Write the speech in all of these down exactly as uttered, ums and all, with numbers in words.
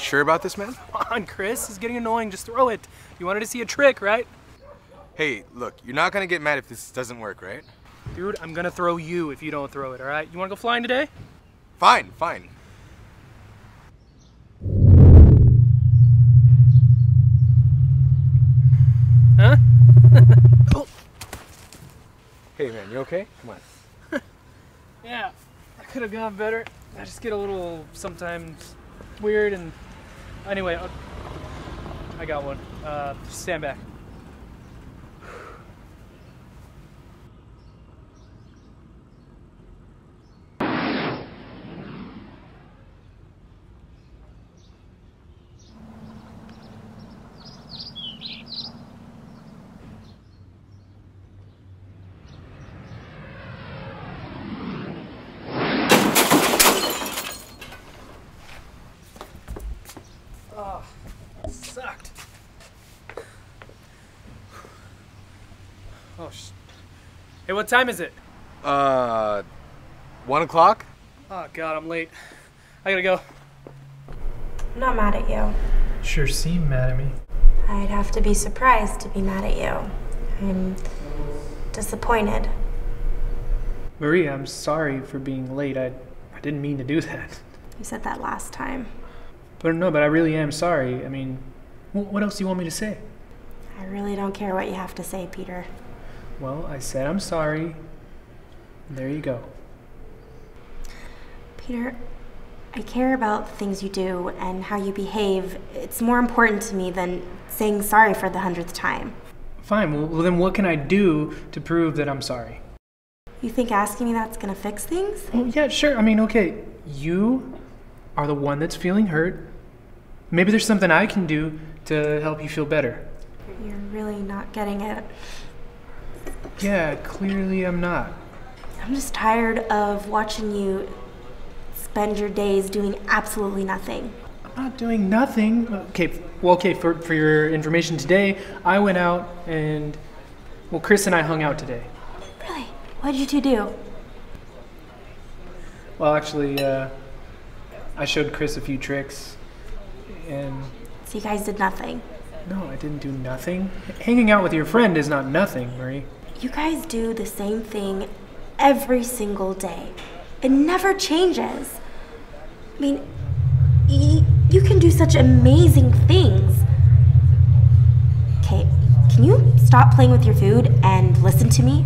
you sure about this, man? Come on, Chris. It's getting annoying. Just throw it. You wanted to see a trick, right? Hey, look, you're not gonna get mad if this doesn't work, right? Dude, I'm gonna throw you if you don't throw it, all right? You wanna go flying today? Fine, fine. Huh? Oh. Hey, man, you okay? Come on. Yeah, I could have gone better. I just get a little sometimes weird and... Anyway, I'll... I got one. Uh, stand back. Oh, sucked. Oh, sh Hey, what time is it? Uh, one o'clock? Oh, God, I'm late. I gotta go. I'm not mad at you. Sure seem mad at me. I'd have to be surprised to be mad at you. I'm disappointed. Maria, I'm sorry for being late. I, I didn't mean to do that. You said that last time. But no, but I really am sorry. I mean, what else do you want me to say? I really don't care what you have to say, Peter. Well, I said I'm sorry. There you go. Peter, I care about things you do and how you behave. It's more important to me than saying sorry for the hundredth time. Fine, well, well then what can I do to prove that I'm sorry? You think asking me that's gonna fix things? Well, yeah, sure, I mean, okay, you are the one that's feeling hurt. Maybe there's something I can do to help you feel better. You're really not getting it. Yeah, clearly I'm not. I'm just tired of watching you spend your days doing absolutely nothing. I'm not doing nothing. Okay, well, okay, for, for your information today, I went out and, well, Chris and I hung out today. Really? What did you two do? Well, actually, uh, I showed Chris a few tricks, and... So you guys did nothing? No, I didn't do nothing. Hanging out with your friend is not nothing, Marie. You guys do the same thing every single day. It never changes. I mean, y you can do such amazing things. Okay, can you stop playing with your food and listen to me?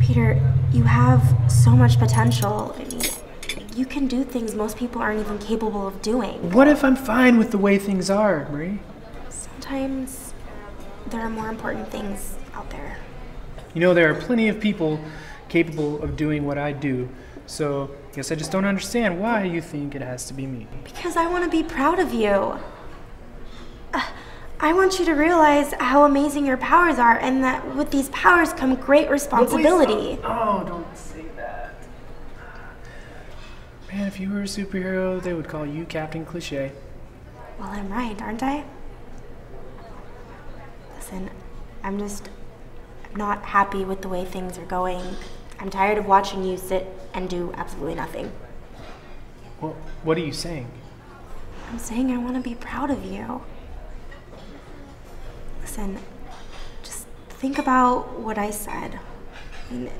Peter, you have so much potential. I mean, you can do things most people aren't even capable of doing. What if I'm fine with the way things are, Marie? Sometimes there are more important things out there. You know, there are plenty of people capable of doing what I do, so I guess I just don't understand why you think it has to be me. Because I want to be proud of you. Uh, I want you to realize how amazing your powers are and that with these powers come great responsibility. Oh, don't say that. Man, if you were a superhero, they would call you Captain Cliché. Well, I'm right, aren't I? Listen, I'm just I'm not happy with the way things are going. I'm tired of watching you sit and do absolutely nothing. Well, what are you saying? I'm saying I want to be proud of you. Listen, just think about what I said. I mean,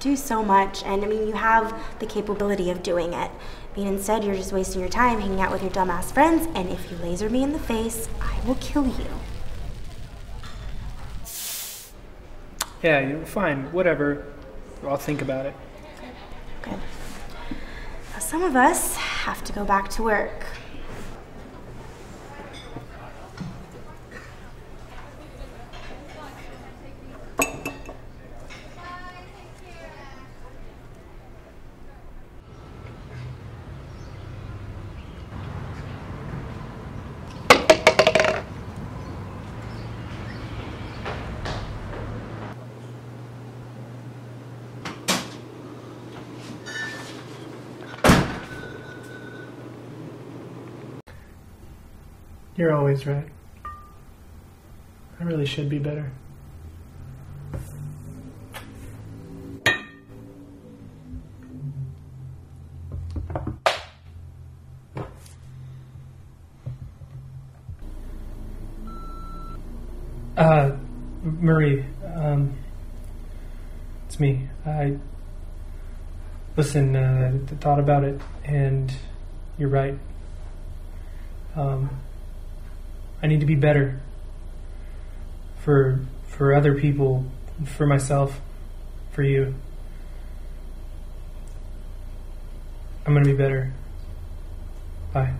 do so much, and I mean, you have the capability of doing it. I mean, instead, you're just wasting your time hanging out with your dumbass friends, and if you laser me in the face, I will kill you. Yeah, you're fine, whatever. I'll think about it. Okay. Now, some of us have to go back to work. You're always right. I really should be better. Uh, Marie, um, it's me. I, listen, uh, I thought about it, and you're right. Um, I need to be better for, for other people, for myself, for you. I'm gonna be better. Bye.